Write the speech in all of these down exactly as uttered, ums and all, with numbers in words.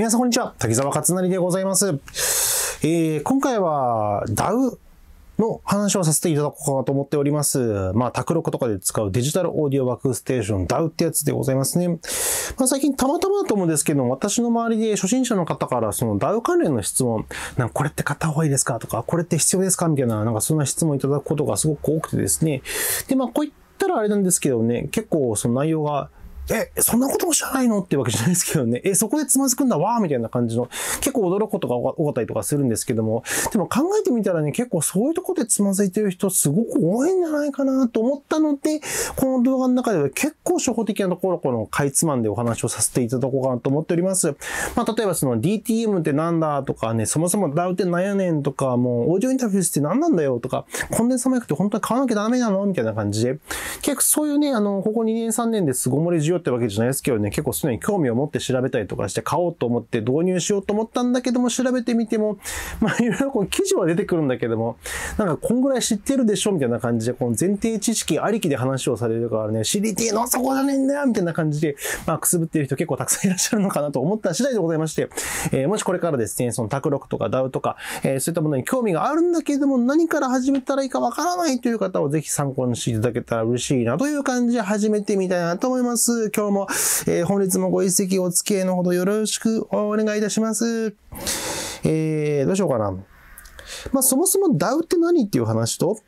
皆さんこんにちは、滝沢勝成でございます。えー、今回は ダウ の話をさせていただこうかなと思っております。まあ、卓録とかで使うデジタルオーディオワークステーション ダウ ってやつでございますね。まあ、最近たまたまだと思うんですけど、私の周りで初心者の方からその ダウ 関連の質問、なんかこれって買った方がいいですかとか、これって必要ですかみたいな、なんかそんな質問いただくことがすごく多くてですね。で、まあ、こういったらあれなんですけどね、結構その内容がえ、そんなことも知らないのってわけじゃないですけどね。え、そこでつまずくんだわーみたいな感じの、結構驚くことが多かったりとかするんですけども、でも考えてみたらね、結構そういうとこでつまずいてる人すごく多いんじゃないかなと思ったので、この動画の中では結構初歩的なところ、このかいつまんでお話をさせていただこうかなと思っております。まあ、例えばその ディーティーエム ってなんだとかね、そもそも ダウ ってなんやねんとか、もうオーディオインターフェースって何なんだよとか、コンデンサマイクって本当に買わなきゃダメなのみたいな感じで、結構そういうね、あの、ここにねんさんねんですごもり需要ってわけじゃないですけどね、結構すでに興味を持って調べたりとかして買おうと思って導入しようと思ったんだけども、調べてみても、まあいろいろこう記事は出てくるんだけども、なんかこんぐらい知ってるでしょみたいな感じで、この前提知識ありきで話をされるからね、知りてえのそこじゃねえんだよみたいな感じで、まあくすぶってる人結構たくさんいらっしゃるのかなと思った次第でございまして、えー、もしこれからですね、その卓録とか ダウ とか、えー、そういったものに興味があるんだけども、何から始めたらいいかわからないという方をぜひ参考にしていただけたら嬉しいなという感じで始めてみたいなと思います。今日も、えー、本日もご一席お付き合いのほどよろしくお願いいたします。えー、どうしようかな。まあ、そもそも ダウ って何っていう話と、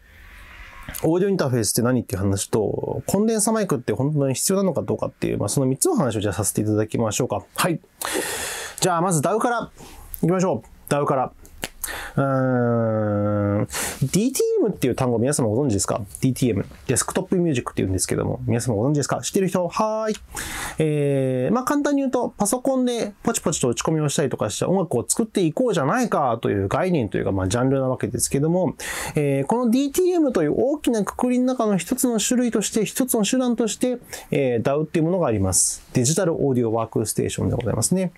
オーディオインターフェースって何っていう話と、コンデンサマイクって本当に必要なのかどうかっていう、まあ、そのみっつの話をじゃあさせていただきましょうか。はい。じゃあ、まず ダウ からいきましょう。ダウ から。うーん ディーティーエム っていう単語皆様ご存知ですか ？ディーティーエム デスクトップミュージックっていうんですけども、皆様ご存知ですか？知ってる人はーい。えー、まあ簡単に言うとパソコンでポチポチと打ち込みをしたりとかして音楽を作っていこうじゃないかという概念というかまあジャンルなわけですけども、えー、この ディーティーエム という大きな括りの中の一つの種類として一つの手段として、えー、ダウ っていうものがあります。デジタルオーディオワークステーションでございますね。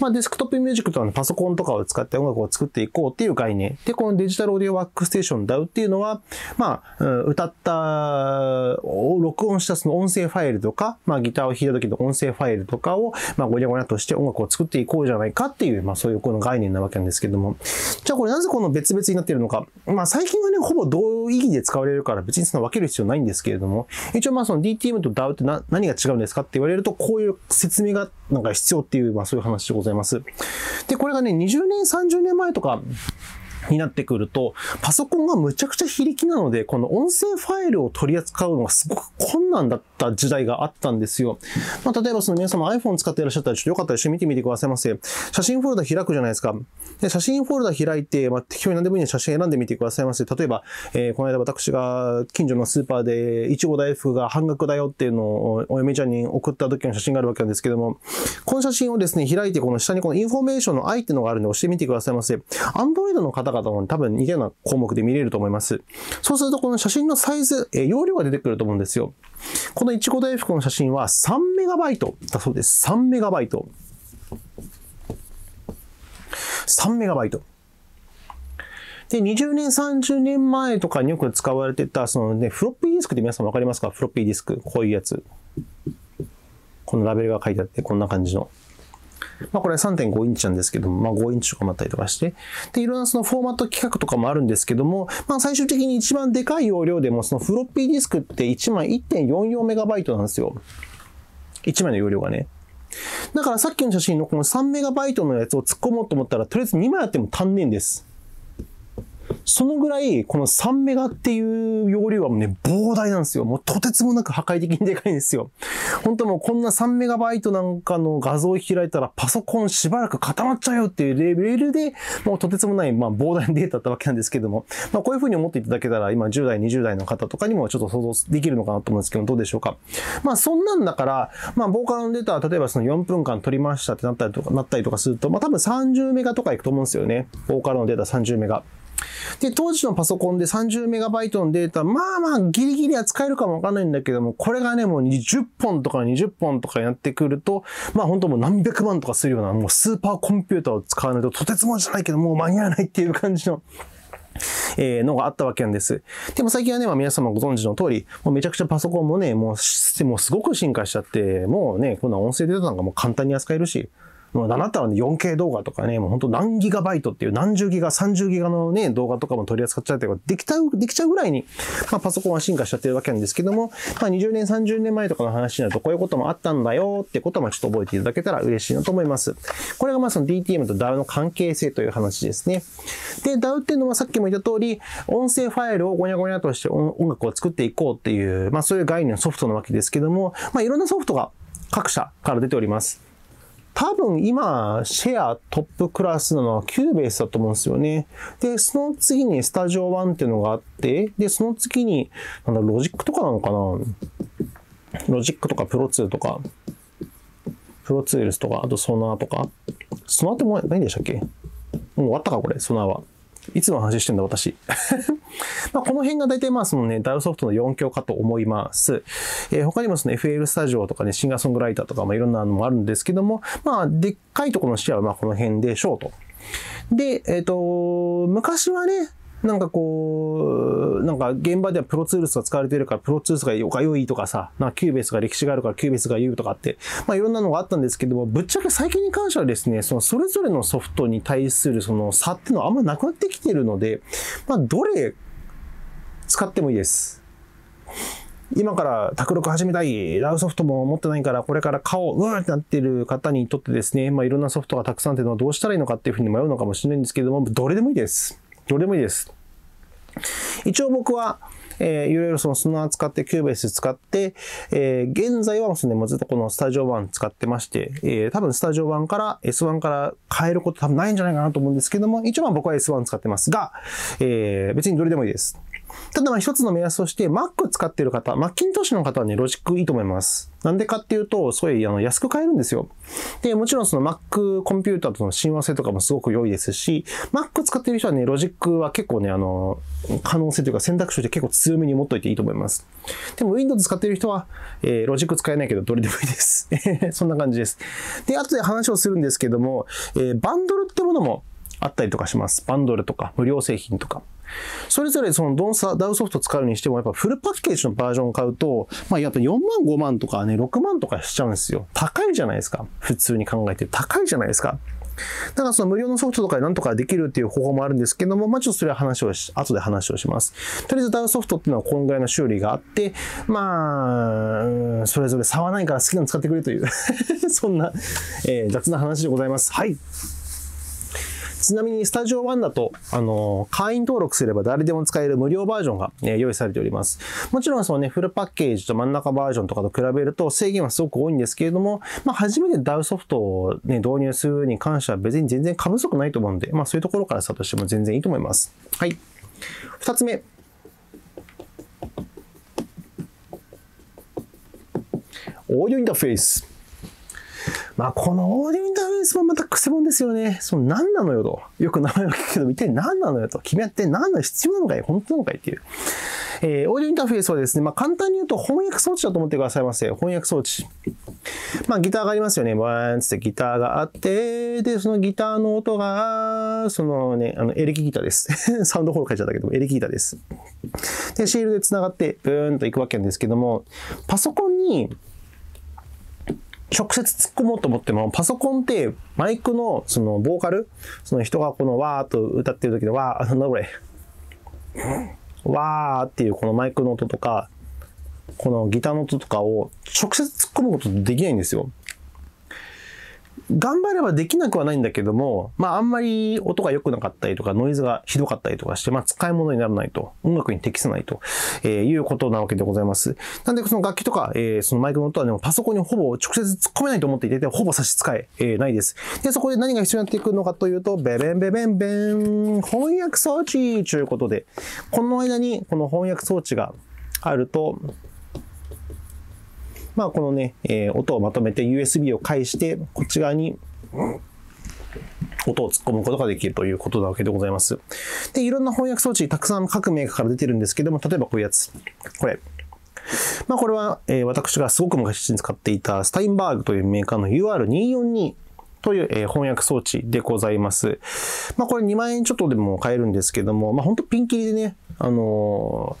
まあデスクトップミュージックとはパソコンとかを使って音楽を作っていこうっていう概念で、このデジタルオーディオワークステーション ダウ っていうのは、まあ、歌った、録音したその音声ファイルとか、まあ、ギターを弾いた時の音声ファイルとかを、まあ、ごにゃごにゃとして音楽を作っていこうじゃないかっていう、まあ、そういうこの概念なわけなんですけども。じゃあ、これなぜこの別々になっているのか。まあ、最近はね、ほぼ同意義で使われるから、別にその分ける必要ないんですけれども、一応まあ、その ディーティーエム と ダウ ってな何が違うんですかって言われると、こういう説明がなんか必要っていう、まあ、そういう話でございます。で、これがね、にじゅうねん、さんじゅうねんまえとか、になってくると、パソコンがむちゃくちゃ非力なので、この音声ファイルを取り扱うのがすごく困難だった時代があったんですよ。まあ、例えばその皆様 iPhone 使っていらっしゃったら、ちょっとよかったら一緒に見てみてくださいませ。写真フォルダ開くじゃないですか。で、写真フォルダ開いて、まあ、適当に何でもいいので写真選んでみてくださいませ。例えば、えー、この間私が近所のスーパーで、いちご大福が半額だよっていうのをお嫁ちゃんに送った時の写真があるわけなんですけども、この写真をですね、開いて、この下にこのインフォメーションの アイ っていうのがあるんで押してみてくださいませ。Android の方が多分似たような項目で見れると思います。そうするとこの写真のサイズ、えー、容量が出てくると思うんですよ。このいちご大福の写真は さんメガバイト だそうです。さんメガバイト。さんメガバイト。で、にじゅうねん、さんじゅうねんまえとかによく使われてた、そのね、フロッピーディスクって皆さんわかりますか？フロッピーディスク。こういうやつ。このラベルが書いてあって、こんな感じの。まあこれは さんてんごインチなんですけども、まあごインチとかもあったりとかして、で、いろんなそのフォーマット規格とかもあるんですけども、まあ最終的に一番でかい容量でも、そのフロッピーディスクっていちまい いってんよんよんメガバイト なんですよ。いちまいの容量がね。だからさっきの写真のこの さんメガバイト のやつを突っ込もうと思ったら、とりあえずにまいあっても足んねえんです。そのぐらい、このさんメガっていう容量はもうね、膨大なんですよ。もうとてつもなく破壊的にでかいんですよ。本当もうこんなさんメガバイトなんかの画像を開いたらパソコンしばらく固まっちゃうよっていうレベルで、もうとてつもない、まあ膨大なデータだったわけなんですけども、まあこういうふうに思っていただけたら、今じゅうだい、にじゅうだいの方とかにもちょっと想像できるのかなと思うんですけど、どうでしょうか。まあそんなんだから、まあボーカルのデータは例えばそのよんぷんかん撮りましたってなったりとか、なったりとかすると、まあ多分さんじゅうメガとかいくと思うんですよね。ボーカルのデータさんじゅうメガ。で、当時のパソコンでさんじゅうメガバイトのデータ、まあまあギリギリ扱えるかもわかんないんだけども、これがね、もうじゅっぽんとかにじゅっぽんとかやってくると、まあ本当もう何百万とかするような、もうスーパーコンピューターを使わないととてつもじゃないけど、もう間に合わないっていう感じの。えー、のがあったわけなんです。でも最近はね、まあ、皆様ご存知の通り、もうめちゃくちゃパソコンもね、もう、もうすごく進化しちゃって、もうね、こんな音声データなんかもう簡単に扱えるし、もうあなたはね、よんケー 動画とかね、もう本当何ギガバイトっていう何十ギガ、さんじゅうギガのね、動画とかも取り扱っちゃったりとか、できた、できちゃうぐらいに、まあパソコンは進化しちゃってるわけなんですけども、まあにじゅうねん、さんじゅうねんまえとかの話になると、こういうこともあったんだよってこともちょっと覚えていただけたら嬉しいなと思います。これがまあその ディーティーエム と ダウ の関係性という話ですね。で、ダウ っていうのはさっきも言った通り、音声ファイルをゴニャゴニャとして音楽を作っていこうっていう、まあそういう概念のソフトなわけですけども、まあいろんなソフトが各社から出ております。多分今、シェアトップクラスなのは Cubase だと思うんですよね。で、その次に Studio One っていうのがあって、で、その次に、なんだ、ロジックとかなのかなロジックとかプロツールとか、プロツールスとか、あとソナーとか。ソナーってもうないんでしたっけ？もう終わったかこれ、ソナーは。いつの話してんだ、私。まあこの辺が大体まあそのね、ダウ ソフトのよん強かと思います。えー、他にもその エフエル スタジオとかね、シンガーソングライターとか、まあいろんなのもあるんですけども、まあでっかいところの視野はまあこの辺でしょうと。で、えっと、昔はね、なんかこう、なんか現場ではプロツールスが使われてるから、プロツールスがよかよいとかさ、なんかキューベースが歴史があるからキューベースが言うとかって、まあいろんなのがあったんですけども、ぶっちゃけ最近に関してはですね、そのそれぞれのソフトに対するその差っていうのはあんまなくなってきてるので、まあどれ使ってもいいです。今から卓録始めたい、ダウ ソフトも持ってないから、これから顔、うわーってなってる方にとってですね、まあいろんなソフトがたくさんっていうのはどうしたらいいのかっていうふうに迷うのかもしれないんですけども、どれでもいいです。どれでもいいです。一応僕は、えー、いろいろそのソナー使って、キューベース使って、えー、現在はですね、もうずっとこのスタジオワン使ってまして、えー、多分スタジオワンから エスワン から変えること多分ないんじゃないかなと思うんですけども、一応まあ僕は エスワン 使ってますが、えー、別にどれでもいいです。ただまあ一つの目安として、Mac 使ってる方、Macintosh の方はね、ロジックいいと思います。なんでかっていうと、すごいあの安く買えるんですよ。で、もちろんその Mac コンピューターとの親和性とかもすごく良いですし、Mac 使ってる人はね、ロジックは結構ね、あの、可能性というか選択肢で結構強めに持っといていいと思います。でも Windows 使ってる人は、えー、ロジック使えないけど、どれでもいいです。そんな感じです。で、後で話をするんですけども、えー、バンドルってものもあったりとかします。バンドルとか、無料製品とか。それぞれそのダウ ソフト使うにしてもやっぱフルパッケージのバージョンを買うと、まあやっぱよんまんごまんとかね、ろくまんとかしちゃうんですよ。高いじゃないですか。普通に考えて高いじゃないですか。だからその無料のソフトとかでなんとかできるっていう方法もあるんですけども、まあちょっとそれは話をし、後で話をします。とりあえずダウ ソフトっていうのはこんぐらいの種類があって、まあ、それぞれ差はないから好きなの使ってくれという、そんな、えー、雑な話でございます。はい。ちなみに、スタジオワンだと、あの、会員登録すれば誰でも使える無料バージョンが、ね、用意されております。もちろん、そのね、フルパッケージと真ん中バージョンとかと比べると制限はすごく多いんですけれども、まあ、初めて ダウ ソフトをね、導入するに関しては別に全然過不足ないと思うんで、まあ、そういうところからスタートしても全然いいと思います。はい。二つ目。オーディオインターフェイス。まあこのオーディオインターフェースもまたクセもんですよね。その何なのよと。よく名前を聞くけど、一体何なのよと。君は一体何の必要なのかい？本当なのかい？っていう。えー、オーディオインターフェースはですね、まあ簡単に言うと翻訳装置だと思ってくださいませ。翻訳装置。まあギターがありますよね。バーンつってギターがあって、で、そのギターの音が、そのね、あの、エレキギターです。サウンドホール書いちゃったけども、エレキギターです。で、シールで繋がって、ブーンといくわけなんですけども、パソコンに、直接突っ込もうと思っても、パソコンってマイクのそのボーカル、その人がこのわーっと歌ってる時のわー、なんだこれ、わーっていうこのマイクの音とか、このギターの音とかを直接突っ込むことできないんですよ。頑張ればできなくはないんだけども、まああんまり音が良くなかったりとか、ノイズがひどかったりとかして、まあ使い物にならないと、音楽に適さないと、えー、いうことなわけでございます。なんでその楽器とか、えー、そのマイクの音はね、パソコンにほぼ直接突っ込めないと思っていて、ほぼ差し支え、えー、ないです。で、そこで何が必要になっていくのかというと、ベベンベベンベン、翻訳装置ということで、この間にこの翻訳装置があると、まあこのね、えー、音をまとめて ユーエスビー を介して、こっち側に音を突っ込むことができるということなわけでございます。で、いろんな翻訳装置、たくさん各メーカーから出てるんですけども、例えばこういうやつ。これ。まあこれは、えー、私がすごく昔に使っていたスタインバーグというメーカーの ユーアールにーよんにー。という、えー、翻訳装置でございます。まあこれにまんえんちょっとでも買えるんですけども、まあほんとピンキリでね、あのー、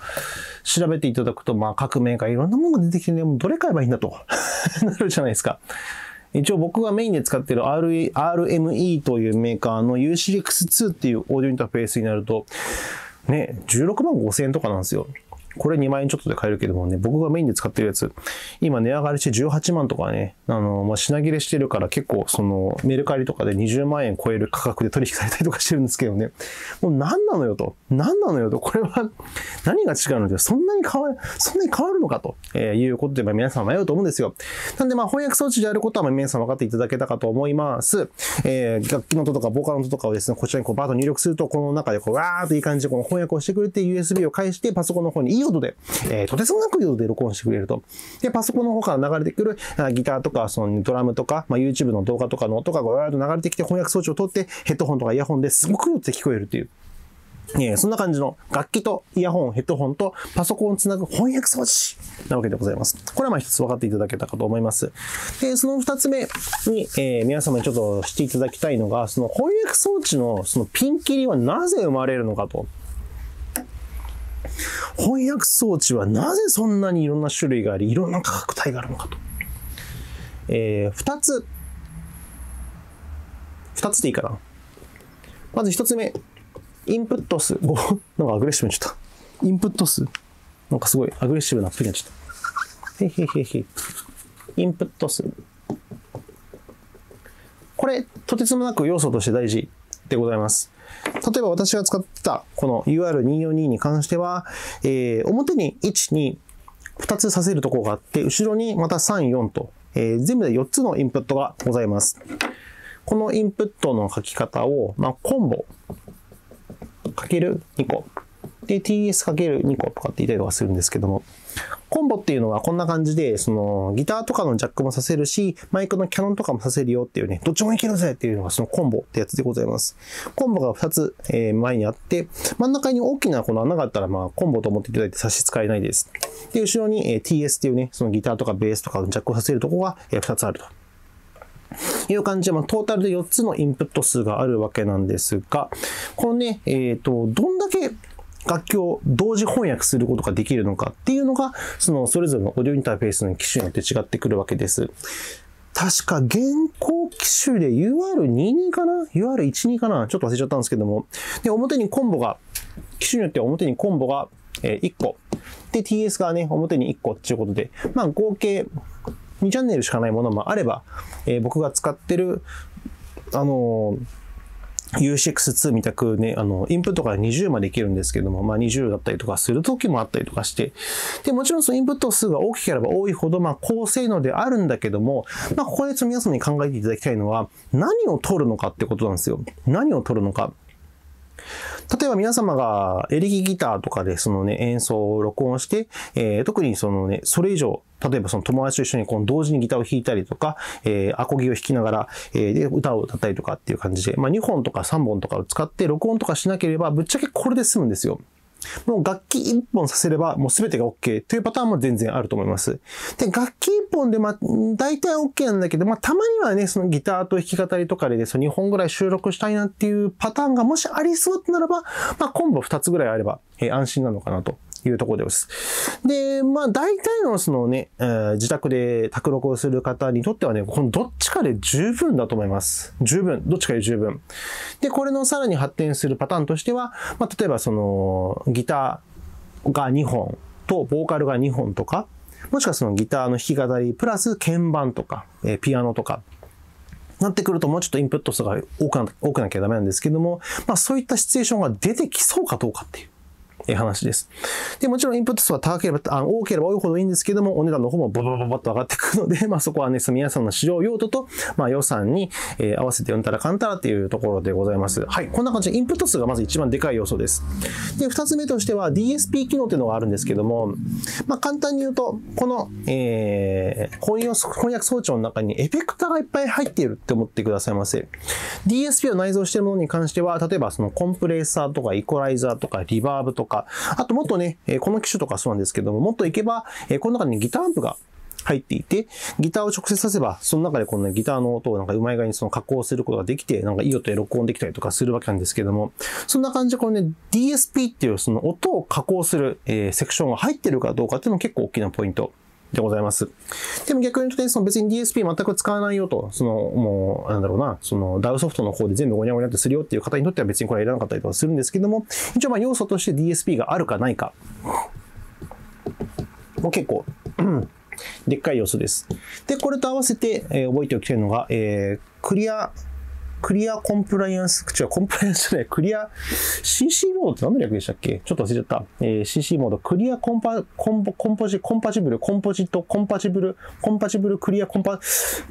調べていただくと、まあ各メーカーいろんなものが出てきてね、もうどれ買えばいいんだとなるじゃないですか。一応僕がメインで使っている アールエムイー というメーカーの ユーシーエックスツー っていうオーディオインターフェースになると、ね、じゅうろくまんごせんえんとかなんですよ。これにまんえんちょっとで買えるけどもね、僕がメインで使ってるやつ、今値上がりしてじゅうはちまんとかね、あの、まあ、品切れしてるから結構そのメルカリとかでにじゅうまんえん超える価格で取引されたりとかしてるんですけどね、もう何なのよと、何なのよと、これは何が違うので、そんなに変わる、そんなに変わるのかと、えー、いうことで、まあ、皆さん迷うと思うんですよ。なんでまあ翻訳装置であることはまあ皆さん分かっていただけたかと思います。えー、楽器の音とかボーカルの音とかをですね、こちらにこうバーッと入力すると、この中でこうわーっといい感じでこの翻訳をしてくれて ユーエスビー を返してパソコンの方にいい音で、えー、とてつもなくいい音で録音してくれると。で、パソコンの方から流れてくるギターとか、そのドラムとか、まあ、YouTube の動画とかの音がわーっと流れてきて翻訳装置を取って、ヘッドホンとかイヤホンですごく良くて聞こえるっていう。えそんな感じの楽器とイヤホン、ヘッドホンとパソコンをつなぐ翻訳装置なわけでございます。これはまあ一つ分かっていただけたかと思います。で、その二つ目に、えー、皆様にちょっとしていただきたいのが、その翻訳装置のそのピンキリはなぜ生まれるのかと。翻訳装置はなぜそんなにいろんな種類があり、いろんな価格帯があるのかと。えー、二つ。二つでいいかな。まず一つ目。インプット数。ご、なんかアグレッシブになっちゃった。インプット数。なんかすごいアグレッシブなアップになっちゃった。へへへへ。インプット数。これ、とてつもなく要素として大事でございます。例えば私が使ってたこの ユーアールにーよんにー に関しては、えー、表にいち、に、ふたつさせるところがあって、後ろにまたさん、よんと、えー、全部でよっつのインプットがございます。このインプットの書き方を、まあ、コンボ。かけるにこ。で、ティーエスかけるにことかって言ったりとかするんですけども、コンボっていうのはこんな感じで、その、ギターとかのジャックもさせるし、マイクのキャノンとかもさせるよっていうね、どっちもいけるぜっていうのがそのコンボってやつでございます。コンボがふたつ、えー、前にあって、真ん中に大きなこの穴があったら、まあ、コンボと思っていただいて差し支えないです。で、後ろに、えー、ティーエス っていうね、そのギターとかベースとかのジャックをさせるとこが、えー、ふたつあると。いう感じで、まあ、トータルでよっつのインプット数があるわけなんですが、このね、えっと、どんだけ楽器を同時翻訳することができるのかっていうのが、その、それぞれのオーディオインターフェースの機種によって違ってくるわけです。確か現行機種で ユーアールにじゅうに かな ?ユーアールじゅうに かなちょっと忘れちゃったんですけども。で、表にコンボが、機種によって表にコンボがいっこ。で、ティーエス がね、表にいっこっていうことで、まあ、合計、にチャンネルしかないものもあれば、えー、僕が使ってる、あのー、ユーシーエックスツー みたくね、あの、インプットからにじゅうまでいけるんですけども、まあにじゅうだったりとかする時もあったりとかして、で、もちろんそのインプット数が大きければ多いほど、まあ高性能であるんだけども、まあここで皆様に考えていただきたいのは、何を取るのかってことなんですよ。何を取るのか。例えば皆様がエレキギターとかでそのね、演奏を録音して、えー、特にそのね、それ以上、例えばその友達と一緒にこの同時にギターを弾いたりとか、えー、アコギを弾きながら、えー、で歌を歌ったりとかっていう感じで、まあにほんとかさんぼんとかを使って録音とかしなければ、ぶっちゃけこれで済むんですよ。もう楽器いっぽんさせればもう全てが OK というパターンも全然あると思います。で、楽器いっぽんでまあ大体 OK なんだけど、まあたまにはね、そのギターと弾き語りとかで、ね、そのにほんぐらい収録したいなっていうパターンがもしありそうならば、まあコンボふたつぐらいあれば、えー、安心なのかなと。いうところです。で、まあ大体のそのね、えー、自宅で宅録をする方にとってはね、このどっちかで十分だと思います。十分。どっちかで十分。で、これのさらに発展するパターンとしては、まあ例えばそのギターがにほんとボーカルがにほんとか、もしくはそのギターの弾き語りプラス鍵盤とか、えー、ピアノとか、なってくるともうちょっとインプット数が多くな、多くなきゃダメなんですけども、まあそういったシチュエーションが出てきそうかどうかっていう。え、話です。で、もちろんインプット数は高ければ、あ、多ければ多いほどいいんですけども、お値段の方もババババッと上がってくるので、まあそこはね、皆さんの使用用途と、まあ予算に、えー、合わせてうんたらかんたらっていうところでございます。はい。こんな感じでインプット数がまず一番でかい要素です。で、二つ目としては ディーエスピー 機能っていうのがあるんですけども、まあ簡単に言うと、この、えー、翻訳装置の中にエフェクターがいっぱい入っているって思ってくださいませ。ディーエスピー を内蔵しているものに関しては、例えばそのコンプレッサーとかイコライザーとかリバーブとか、あともっとね、この機種とかそうなんですけども、もっといけば、この中にギターアンプが入っていて、ギターを直接させば、その中でこの、ね、ギターの音をなんかうまい具合にその加工することができて、なんかいい音で録音できたりとかするわけなんですけども、そんな感じでこのね、ディーエスピー っていうその音を加工する、えー、セクションが入ってるかどうかっていうのも結構大きなポイントでございます。でも逆に言うとね、その別に ディーエスピー 全く使わないよと、そのもう、なんだろうな、その ダウ ソフトの方で全部ゴニャゴニャってするよっていう方にとっては別にこれはいらなかったりとかするんですけども、一応まあ要素として ディーエスピー があるかないか、もう結構、でっかい要素です。で、これと合わせて、えー、覚えておきたいのが、えー、クリア、クリアコンプライアンス、違う、コンプライアンスじゃない、クリア、シーシー モードって何の略でしたっけ？ちょっと忘れちゃった。えー、シーシー モード、クリアコンパ、コンポ、コンポジ、コンパチブル、コンポジット、コンパチブル、コンパチブル、クリアコンパ、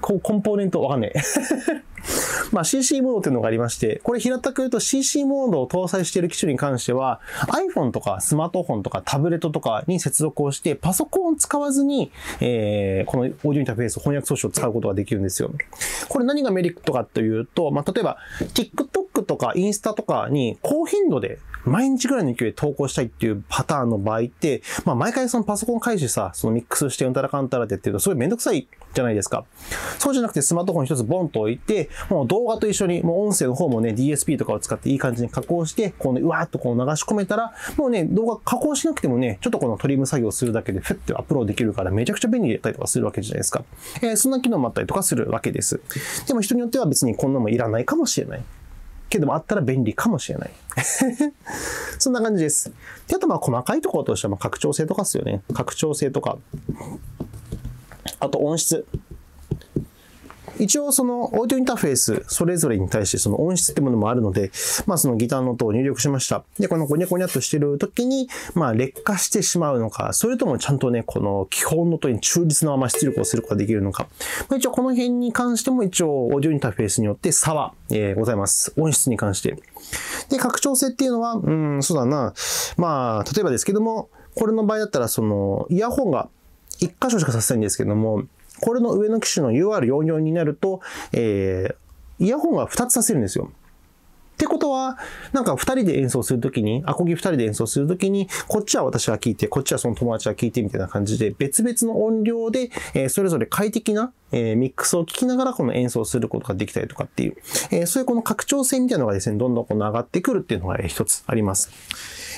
コ、コンポーネント、わかんない。まあ シーシー モードっていうのがありまして、これ平たく言うと シーシー モードを搭載している機種に関しては iPhone とかスマートフォンとかタブレットとかに接続をしてパソコンを使わずに、えー、このオーディオインターフェース翻訳装置を使うことができるんですよ。これ何がメリットかというと、まあ、例えば TikTok とかインスタとかに高頻度で毎日ぐらいの勢いで投稿したいっていうパターンの場合って、まあ、毎回そのパソコン開始さ、そのミックスしてうんたらかんたらでっていうとすごいめんどくさいじゃないですか。そうじゃなくてスマートフォン一つボンと置いて、もう動画と一緒に、もう音声の方もね、ディーエスピー とかを使っていい感じに加工して、こうね、うわーっとこう流し込めたら、もうね、動画加工しなくてもね、ちょっとこのトリム作業するだけで、ふってアップロードできるから、めちゃくちゃ便利だったりとかするわけじゃないですか。えー、そんな機能もあったりとかするわけです。でも人によっては別にこんなのもいらないかもしれない。けどもあったら便利かもしれない。そんな感じです。で、あとまあ細かいところとしては、拡張性とかですよね。拡張性とか。あと音質。一応そのオーディオインターフェースそれぞれに対してその音質ってものもあるので、まあそのギターの音を入力しました。で、このゴニャゴニャっとしてる時に、まあ劣化してしまうのか、それともちゃんとね、この基本の音に中立のまま出力をすることができるのか。まあ、一応この辺に関しても一応オーディオインターフェースによって差は、えー、ございます。音質に関して。で、拡張性っていうのは、うん、そうだな。まあ、例えばですけども、これの場合だったらそのイヤホンが一箇所しかさせないんですけども、これの上の機種の ユーアールよんじゅうよん になると、えー、イヤホンがふたつさせるんですよ。ってことは、なんかふたりで演奏するときに、アコギふたりで演奏するときに、こっちは私は聴いて、こっちはその友達は聴いてみたいな感じで、別々の音量で、えー、それぞれ快適な、えー、ミックスを聴きながらこの演奏することができたりとかっていう、えー、そういうこの拡張性みたいなのがですね、どんどんこの上がってくるっていうのが一つあります。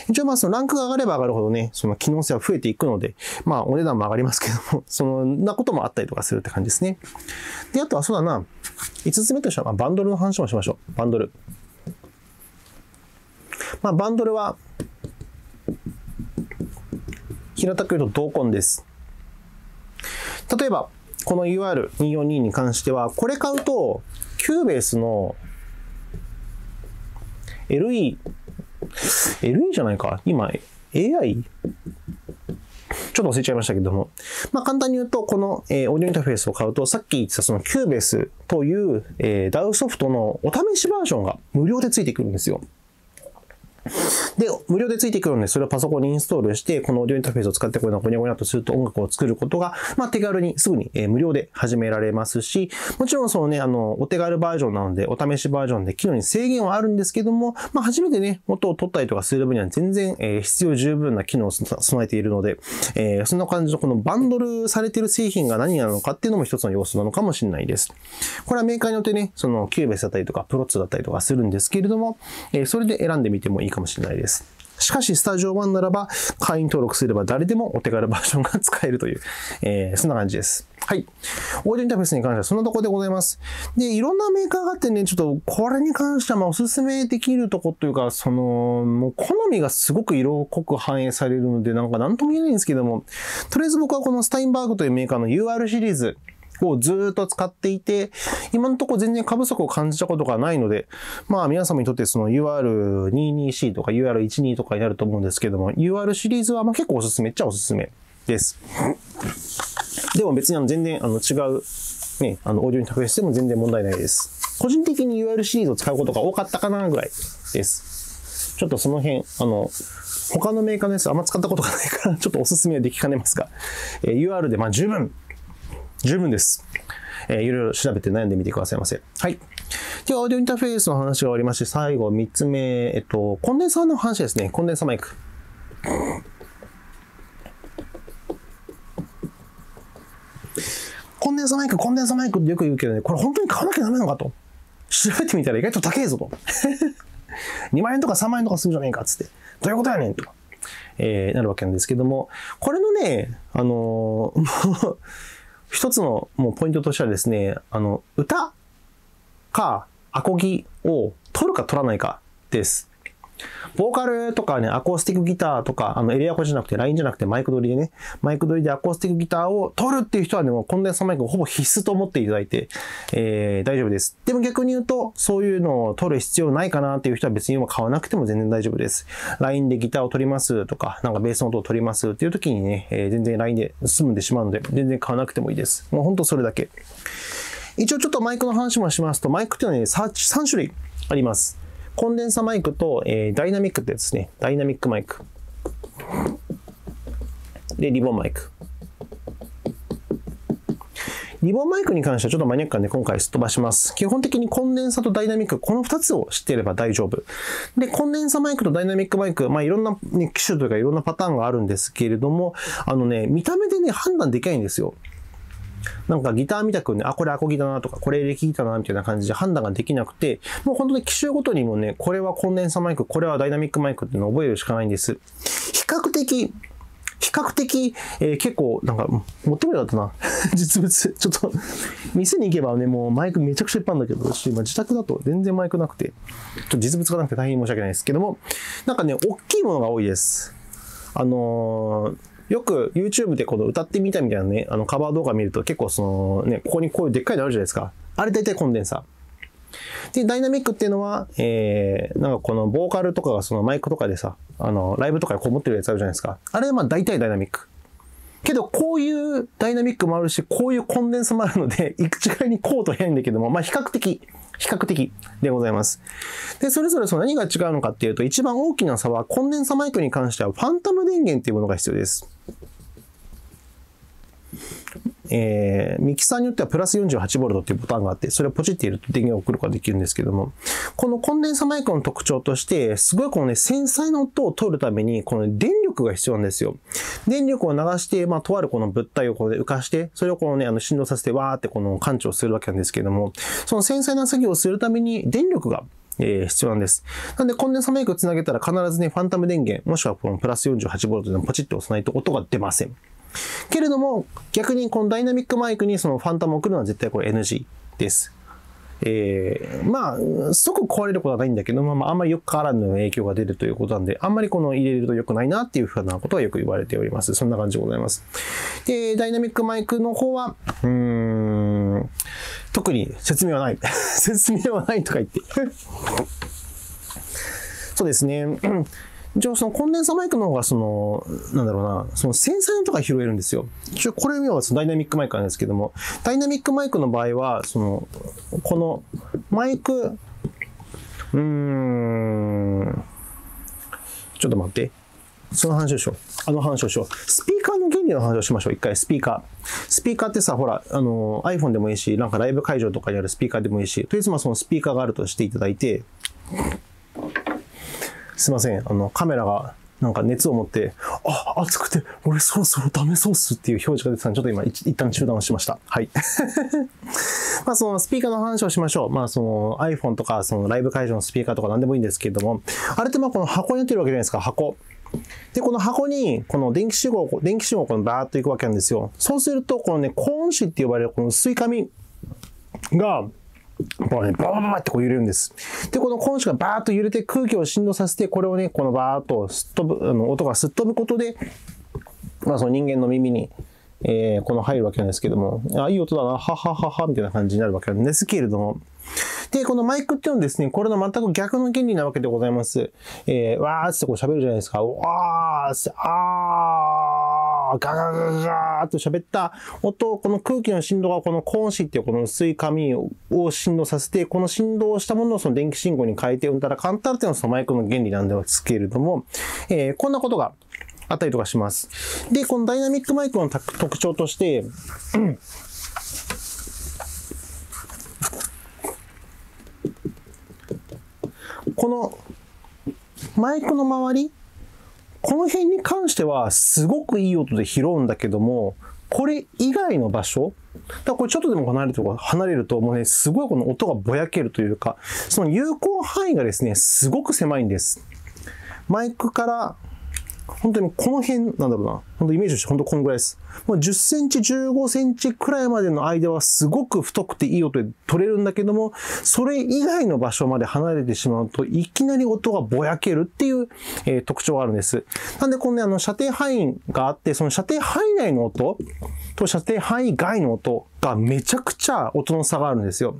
一応まあそのランクが上がれば上がるほどね、その機能性は増えていくので、まあお値段も上がりますけども、そんなこともあったりとかするって感じですね。で、あとはそうだな、いつつめとしてはバンドルの話もしましょう。バンドル。まあバンドルは、平たく言うと同梱です。例えば、この ユーアールにーよんにー に関しては、これ買うと、Cubase の エルイー、エルイー じゃないか今 エーアイ？ ちょっと忘れちゃいましたけども。まあ簡単に言うと、この、えー、オーディオインターフェースを買うと、さっき言ってたその Cubase という、えー、ダウ ソフトのお試しバージョンが無料でついてくるんですよ。で、無料でついてくるので、それをパソコンにインストールして、このオーディオインターフェースを使って、こういうのをゴニャゴニャとすると音楽を作ることが、まあ手軽に、すぐに、えー、無料で始められますし、もちろんそのね、あの、お手軽バージョンなので、お試しバージョンで機能に制限はあるんですけども、まあ初めてね、音を取ったりとかする分には全然、えー、必要十分な機能を備えているので、えー、そんな感じのこのバンドルされている製品が何なのかっていうのも一つの要素なのかもしれないです。これはメーカーによってね、そのキューベースだったりとか、プロッツだったりとかするんですけれども、えー、それで選んでみてもいいかもしれないです。しかし、スタジオワンならば、会員登録すれば誰でもお手軽バージョンが使えるという、えー、そんな感じです。はい。オーディオインターフェースに関してはそんなところでございます。で、いろんなメーカーがあってね、ちょっとこれに関してはまあおすすめできるところというか、その、もう好みがすごく色濃く反映されるので、なんか何とも言えないんですけども、とりあえず僕はこのスタインバーグというメーカーの ユーアール シリーズ、をずーっと使っていて、今のところ全然過不足を感じたことがないので、まあ皆様にとってその ユーアールにじゅうにシー とか ユーアールじゅうに とかになると思うんですけども、ユーアール シリーズはまあ結構おすすめっちゃおすすめです。でも別にあの全然あの違うね、あのオーディオインターフェースでも全然問題ないです。個人的に ユーアール シリーズを使うことが多かったかなぐらいです。ちょっとその辺、あの、他のメーカーのやつあんま使ったことがないから、ちょっとおすすめはできかねますが、えー、ユーアール でまあ十分。十分です。えー、いろいろ調べて悩んでみてくださいませ。はい。では、オーディオインターフェースの話が終わりまして、最後みっつめ、えっと、コンデンサーの話ですね。コンデンサーマイク。コンデンサーマイク、コンデンサーマイクってよく言うけどね、これ本当に買わなきゃダメなのかと。調べてみたら意外と高えぞと。にまんえんとかさんまんえんとかするじゃねえかっつって。どういうことやねんと。えー、なるわけなんですけども、これのね、あのー、一つのもうポイントとしてはですね、あの、歌かアコギを取るか取らないかです。ボーカルとかね、アコースティックギターとか、あの、エレアコじゃなくて、ラインじゃなくてマイク取りでね、マイク取りでアコースティックギターを取るっていう人はね、もうコンデンサーマイクをほぼ必須と思っていただいて、えー、大丈夫です。でも逆に言うと、そういうのを取る必要ないかなっていう人は別に今買わなくても全然大丈夫です。ラインでギターを取りますとか、なんかベースの音を取りますっていう時にね、えー、全然ラインで済んでしまうので、全然買わなくてもいいです。もうほんとそれだけ。一応ちょっとマイクの話もしますと、マイクっていうのはね、さん種類あります。コンデンサマイクと、えー、ダイナミックってですね、ダイナミックマイク。で、リボンマイク。リボンマイクに関してはちょっとマニアックなんで今回すっ飛ばします。基本的にコンデンサとダイナミック、このふたつを知っていれば大丈夫。で、コンデンサマイクとダイナミックマイク、まあいろんな、ね、機種というかいろんなパターンがあるんですけれども、あのね、見た目でね、判断できないんですよ。なんかギターみたくね、あ、これアコギだなとか、これエレキギターだなみたいな感じで判断ができなくて、もう本当に機種ごとにもね、これはコンデンサマイク、これはダイナミックマイクっていうのを覚えるしかないんです。比較的、比較的、えー、結構、なんか、持ってこれだったな。実物。ちょっと、店に行けばね、もうマイクめちゃくちゃいっぱいあるんだけど、ちょっと今自宅だと全然マイクなくて、ちょっと実物がなくて大変申し訳ないですけども、なんかね、大きいものが多いです。あのー、よく YouTube でこの歌ってみたみたいなね、あのカバー動画見ると結構そのね、ここにこういうでっかいのあるじゃないですか。あれ大体コンデンサー。で、ダイナミックっていうのは、えー、なんかこのボーカルとかがそのマイクとかでさ、あの、ライブとかでこう持ってるやつあるじゃないですか。あれはまあ大体ダイナミック。けど、こういうダイナミックもあるし、こういうコンデンサもあるので、いくちがいにこうと変だけども、まあ比較的、比較的でございます。で、それぞれその何が違うのかっていうと、一番大きな差は、コンデンサマイクに関しては、ファンタム電源っていうものが必要です。えー、ミキサーによってはプラス よんじゅうはちボルト っていうボタンがあって、それをポチっていると電源を送ることができるんですけども、このコンデンサマイクの特徴として、すごいこのね、繊細な音を取るために、この電力が必要なんですよ。電力を流して、まあ、とあるこの物体をこう浮かして、それをこのね、あの振動させて、わーってこの感知をするわけなんですけども、その繊細な作業をするために電力がえー、必要なんです。なんで、コンデンサマイクをつなげたら必ずね、ファンタム電源、もしくはこのプラス よんじゅうはちボルト でもポチッと押さないと音が出ません。けれども、逆にこのダイナミックマイクにそのファンタムを送るのは絶対これ エヌジー です。えー、まあ、即壊れることはないんだけど、まあ、あんまりよく変わらぬ影響が出るということなんで、あんまりこの入れると良くないなっていうふうなことはよく言われております。そんな感じでございます。で、ダイナミックマイクの方は、うーん、特に説明はない。説明はないとか言って。そうですね。一応そのコンデンサマイクの方がその、なんだろうな、その繊細な音が拾えるんですよ。一応これはそのダイナミックマイクなんですけども、ダイナミックマイクの場合は、その、このマイク、うーん、ちょっと待って。その話をしよう。あの話をしよう。スピーカーの原理の話をしましょう。一回、スピーカー。スピーカーってさ、ほら、あの、iPhone でもいいし、なんかライブ会場とかにあるスピーカーでもいいし、とりあえずまあそのスピーカーがあるとしていただいて、すいません。あの、カメラがなんか熱を持って、あ、熱くて、俺そろそろダメそうっすっていう表示が出てたんで、ちょっと今一旦中断をしました。はい。まあそのスピーカーの話をしましょう。まあその iPhone とか、そのライブ会場のスピーカーとか何でもいいんですけれども、あれってまあこの箱になってるわけじゃないですか、箱。で、この箱に、この電気信号、電気信号をこのバーっといくわけなんですよ。そうすると、このね、高音子って呼ばれるこの薄い紙が、こうね、バーバーってこう揺れるんです。で、この高音子がバーっと揺れて空気を振動させて、これをね、このバーっとすっ飛ぶ、あの音がすっ飛ぶことで、まあその人間の耳に、えー、この入るわけなんですけども、あ、いい音だな、はははは、みたいな感じになるわけなんですけれども、で、このマイクっていうのはですね、これの全く逆の原理なわけでございます。えー、わーってこう喋るじゃないですか。わーって、あー、ガガガガーっと喋った音、この空気の振動がこの高音子っていうこの薄い紙を振動させて、この振動をしたものをその電気信号に変えてうんたら簡単っていうのはそのマイクの原理なんですけれども、えー、こんなことがあったりとかします。で、このダイナミックマイクの特徴として、うんこのマイクの周り、この辺に関してはすごくいい音で拾うんだけども、これ以外の場所、だからこれちょっとでも離れると、離れるともうね、すごいこの音がぼやけるというか、その有効範囲がですね、すごく狭いんです。マイクから本当にこの辺なんだろうな。本当イメージとして本当このぐらいです。まあ、じゅっセンチ、じゅうごセンチくらいまでの間はすごく太くていい音で取れるんだけども、それ以外の場所まで離れてしまうといきなり音がぼやけるっていう、えー、特徴があるんです。なんでこのね、あの射程範囲があって、その射程範囲内の音と射程範囲外の音がめちゃくちゃ音の差があるんですよ。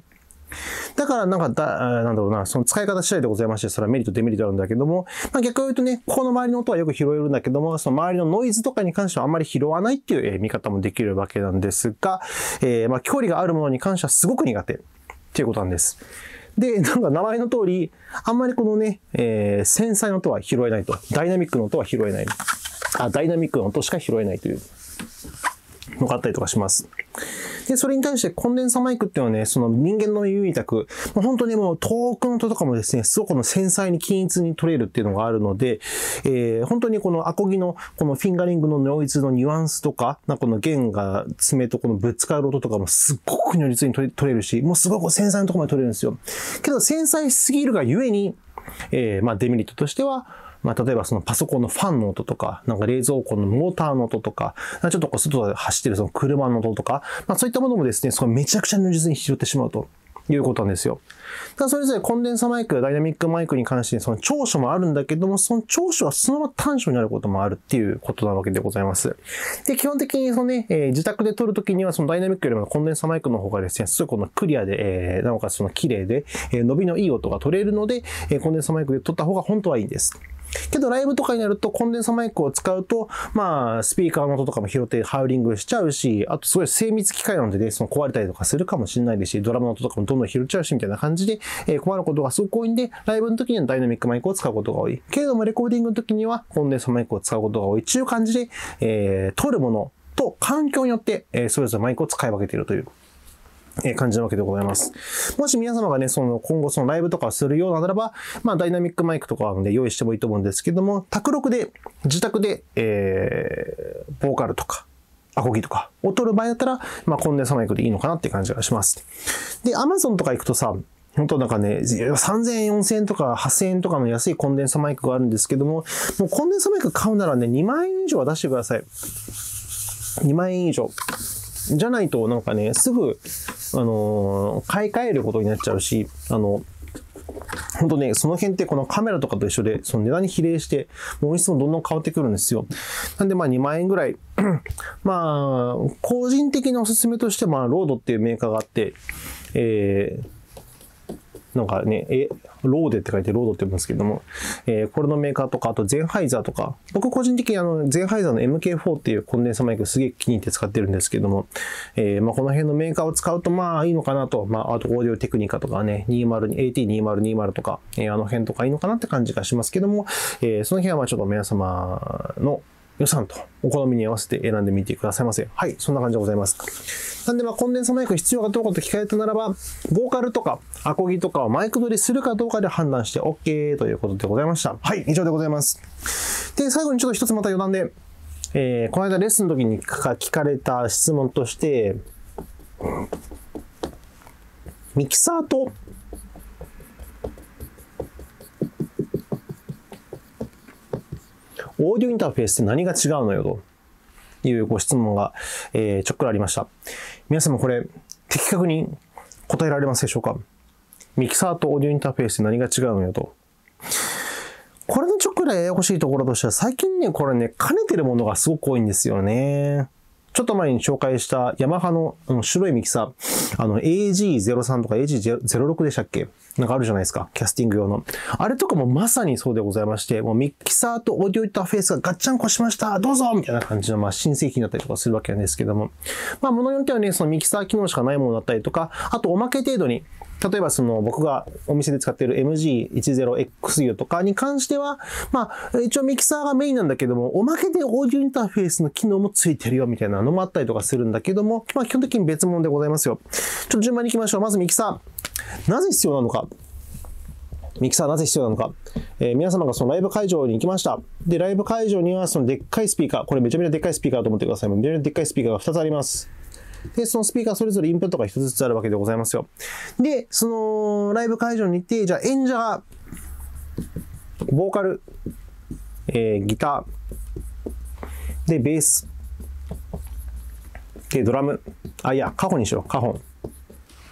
だからなんかだ、なんだろうな、その使い方次第でございまして、それはメリット、デメリットあるんだけども、まあ、逆に言うとね、ここの周りの音はよく拾えるんだけども、その周りのノイズとかに関してはあんまり拾わないっていう見方もできるわけなんですが、えー、まあ距離があるものに関してはすごく苦手っていうことなんです。で、なんか名前の通り、あんまりこのね、えー、繊細な音は拾えないと。ダイナミックの音は拾えない。あ、ダイナミックの音しか拾えないという。のがあったりとかします。で、それに対してコンデンサマイクっていうのはね、その人間の耳拓、本当にもう遠くの音とかもですね、すごくこの繊細に均一に取れるっていうのがあるので、えー、本当にこのアコギのこのフィンガリングのノイズのニュアンスとか、なんかこの弦が爪とこのぶつかる音とかもすっごく如実に取れ、取れるし、もうすごく繊細なところまで取れるんですよ。けど繊細すぎるがゆえに、えー、まあデメリットとしては、まあ、例えばそのパソコンのファンの音とか、なんか冷蔵庫のモーターの音とか、ちょっとこう外で走ってるその車の音とか、まあそういったものもですね、そのめちゃくちゃ如実に拾ってしまうということなんですよ。だからそれぞれコンデンサマイク、ダイナミックマイクに関してその長所もあるんだけども、その長所はそのまま短所になることもあるっていうことなわけでございます。で、基本的にそのね、えー、自宅で撮るときにはそのダイナミックよりもコンデンサマイクの方がですね、すごくこのクリアで、えー、なおかつその綺麗で、えー、伸びのいい音が取れるので、えー、コンデンサマイクで撮った方が本当はいいんです。けどライブとかになるとコンデンサマイクを使うと、まあ、スピーカーの音とかも拾ってハウリングしちゃうし、あとすごい精密機械なのでね、その壊れたりとかするかもしれないですし、ドラムの音とかもどんどん拾っちゃうしみたいな感じで、えー、困ることがすごく多いんで、ライブの時にはダイナミックマイクを使うことが多い。けれどもレコーディングの時にはコンデンサマイクを使うことが多いっていう感じで、えー、撮るものと環境によって、えー、それぞれマイクを使い分けているという。え、感じなわけでございます。もし皆様がね、その、今後そのライブとかをするようなならば、まあ、ダイナミックマイクとかで用意してもいいと思うんですけども、卓録で、自宅で、えー、ボーカルとか、アコギとかを取る場合だったら、まあ、コンデンサマイクでいいのかなって感じがします。で、Amazon とか行くとさ、本当なんかね、さんぜんえん、よんせんえんとかはっせんえんとかの安いコンデンサマイクがあるんですけども、もうコンデンサマイク買うならね、にまんえん以上は出してください。にまんえん以上。じゃないとなんかね、すぐ、あのー、買い替えることになっちゃうし、あの、本当ね、その辺ってこのカメラとかと一緒で、その値段に比例して、音質もどんどん変わってくるんですよ。なんでまあにまんえんぐらい。まあ、個人的なおすすめとして、まあ、ロードっていうメーカーがあって、えーなんかね、え、ローデって書いてロードって言うんですけども、えー、これのメーカーとか、あとゼンハイザーとか、僕個人的にあの、ゼンハイザーの エムケーフォー っていうコンデンサマイクすげえ気に入って使ってるんですけども、えー、まあこの辺のメーカーを使うとまあいいのかなと、まああとオーディオテクニカとかね、エーティーにーまるにーまる とか、えー、あの辺とかいいのかなって感じがしますけども、えー、その辺はまあちょっと皆様の予算とお好みに合わせて選んでみてくださいませ。はい、そんな感じでございます。なんで、まあ、コンデンサマイク必要かどうかと聞かれたならば、ボーカルとかアコギとかをマイク取りするかどうかで判断して OK ということでございました。はい、以上でございます。で、最後にちょっと一つまた余談で、えー、この間レッスンの時に聞かれた質問として、ミキサーと、オーディオインターフェースって何が違うのよというご質問が、えー、ちょっくらありました。皆様これ、的確に答えられますでしょうか？ミキサーとオーディオインターフェースって何が違うのよと。これのちょっくらややこしいところとしては、最近ね、これね、兼ねてるものがすごく多いんですよね。ちょっと前に紹介したヤマハの白いミキサー、あの エージーゼロさん とか エージーゼロろく でしたっけ？なんかあるじゃないですか。キャスティング用の。あれとかもまさにそうでございまして、もうミキサーとオーディオインターフェースがガッチャンコしました。どうぞみたいな感じの、まあ、新製品だったりとかするわけなんですけども。まあ、ものによってはね、そのミキサー機能しかないものだったりとか、あとおまけ程度に、例えばその僕がお店で使っている エムジーいちゼロエックスユー とかに関しては、まあ、一応ミキサーがメインなんだけども、おまけでオーディオインターフェースの機能もついてるよみたいなのもあったりとかするんだけども、まあ基本的に別物でございますよ。ちょっと順番に行きましょう。まずミキサー。なぜ必要なのか。ミキサーなぜ必要なのか。えー、皆様がそのライブ会場に行きました。で、ライブ会場にはそのでっかいスピーカー。これめちゃめちゃでっかいスピーカーだと思ってください。めちゃめちゃでっかいスピーカーがふたつあります。で、そのスピーカーそれぞれインプットが一つずつあるわけでございますよ。で、そのライブ会場に行って、じゃあ演者が、ボーカル、えー、ギター、で、ベース。で、ドラム。あ、いや、カホンにしよう。カホン。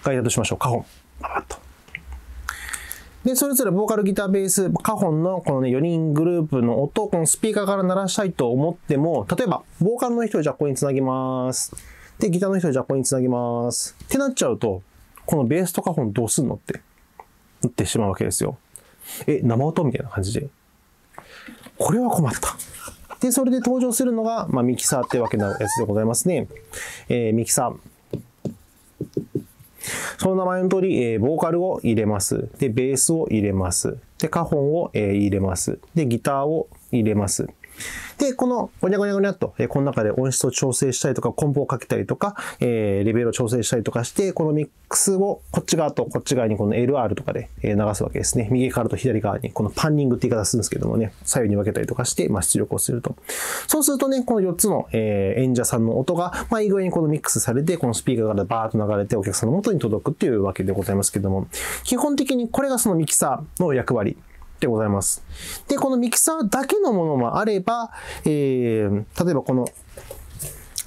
がいたとしましょう。カホン。パパッと。で、それぞれボーカル、ギター、ベース、カホンのこのね、よにんグループの音をこのスピーカーから鳴らしたいと思っても、例えば、ボーカルの人をじゃあここにつなぎます。で、ギターの人をじゃあここにつなぎます。ってなっちゃうと、このベースとカホンどうすんのって、なってしまうわけですよ。え、生音みたいな感じで。これは困った。で、それで登場するのが、まあ、ミキサーってわけのやつでございますね。えー、ミキサー。その名前の通り、えー、ボーカルを入れます。で、ベースを入れます。で、カホンを、えー、入れます。で、ギターを入れます。で、この、ごにゃごにゃごにゃっと、えー、この中で音質を調整したりとか、コンボをかけたりとか、えー、レベルを調整したりとかして、このミックスをこっち側とこっち側にこの エルアール とかで流すわけですね。右側と左側に、このパンニングって言い方するんですけどもね、左右に分けたりとかして、まあ、出力をすると。そうするとね、このよっつの、えー、演者さんの音が、まあ、いい具合にこのミックスされて、このスピーカーからバーッと流れて、お客さんの元に届くっていうわけでございますけども、基本的にこれがそのミキサーの役割。でございます。で、このミキサーだけのものもあれば、えー、例えばこの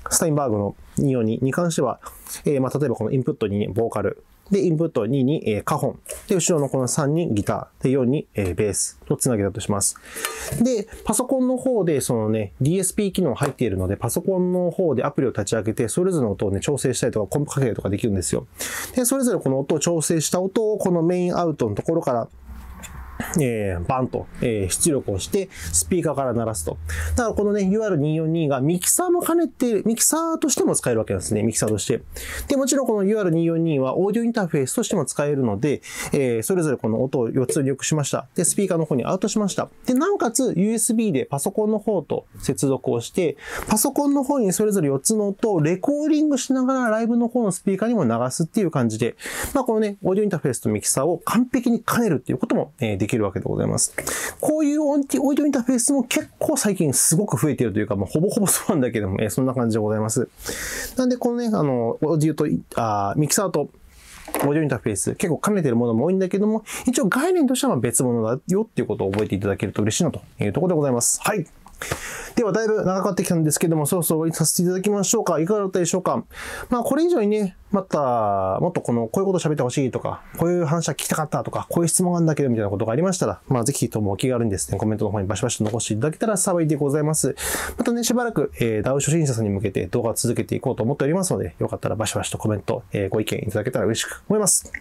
スタインバーグのにひゃくよんじゅうにに関しては、えーまあ、例えばこのインプットににボーカル、で、インプットにに、えー、カホン、で、後ろのこのさんにギター、で、よんに、えー、ベースとつなげたとします。で、パソコンの方で、そのね、ディーエスピー 機能入っているので、パソコンの方でアプリを立ち上げて、それぞれの音をね、調整したりとか、コンプかけたりとかできるんですよ。で、それぞれこの音を調整した音を、このメインアウトのところから、えー、バンと、えー、出力をして、スピーカーから鳴らすと。だからこのね、ユーアールにひゃくよんじゅうに がミキサーも兼ねて、ミキサーとしても使えるわけなんですね。ミキサーとして。で、もちろんこの ユーアールにひゃくよんじゅうに はオーディオインターフェースとしても使えるので、えー、それぞれこの音をよっつ入力しました。で、スピーカーの方にアウトしました。で、なおかつ ユーエスビー でパソコンの方と接続をして、パソコンの方にそれぞれよっつの音をレコーディングしながらライブの方のスピーカーにも流すっていう感じで、まあこのね、オーディオインターフェースとミキサーを完璧に兼ねるっていうこともできる。できるわけでございます。こういうオーディオインターフェースも結構最近すごく増えているというか、まあ、ほぼほぼそうなんだけども、えー、そんな感じでございます。なんで、このね、あの、オーディオと、あ、ミキサーと、オーディオインターフェース、結構兼ねてるものも多いんだけども、一応概念としては別物だよっていうことを覚えていただけると嬉しいなというところでございます。はい。では、だいぶ長かってきたんですけども、そろそろ終わりにさせていただきましょうか。いかがだったでしょうか。まあ、これ以上にね、また、もっとこの、こういうこと喋ってほしいとか、こういう話は聞きたかったとか、こういう質問があるんだけどみたいなことがありましたら、まあ、ぜひともお気軽にですね、コメントの方にバシバシと残していただけたら幸いでございます。またね、しばらく、えー、ダウ 初心者さんに向けて動画を続けていこうと思っておりますので、よかったらバシバシとコメント、えー、ご意見いただけたら嬉しく思います。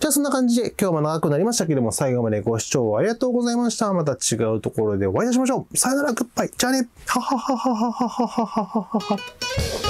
じゃあ、そんな感じで、今日も長くなりましたけども、最後までご視聴ありがとうございました。また違うところでお会いいたしましょう。さよなら、グッバイ。じゃあね。ははははははははははは。